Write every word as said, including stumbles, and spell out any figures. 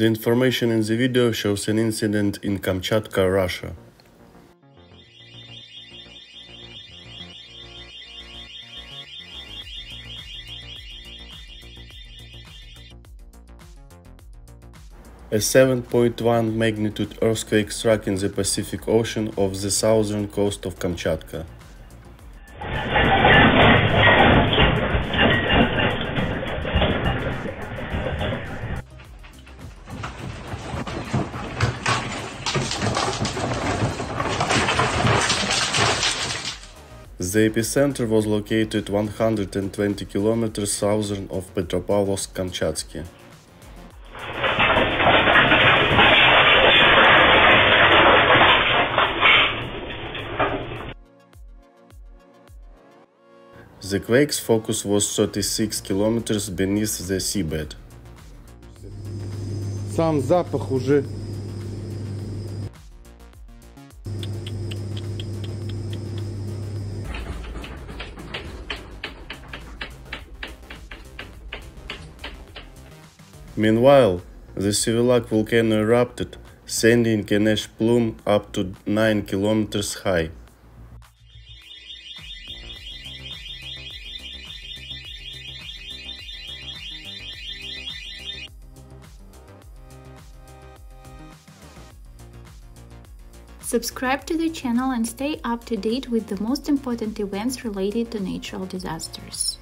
The information in the video shows an incident in Kamchatka, Russia. A seven point one magnitude earthquake struck in the Pacific Ocean off the southern coast of Kamchatka. The epicenter was located one hundred twenty kilometers southern of Petropavlovsk-Kamchatsky. The quake's focus was thirty-six kilometers beneath the seabed. Сам запах уже. Meanwhile, the Shiveluch volcano erupted, sending an ash plume up to nine kilometers high. Subscribe to the channel and stay up to date with the most important events related to natural disasters.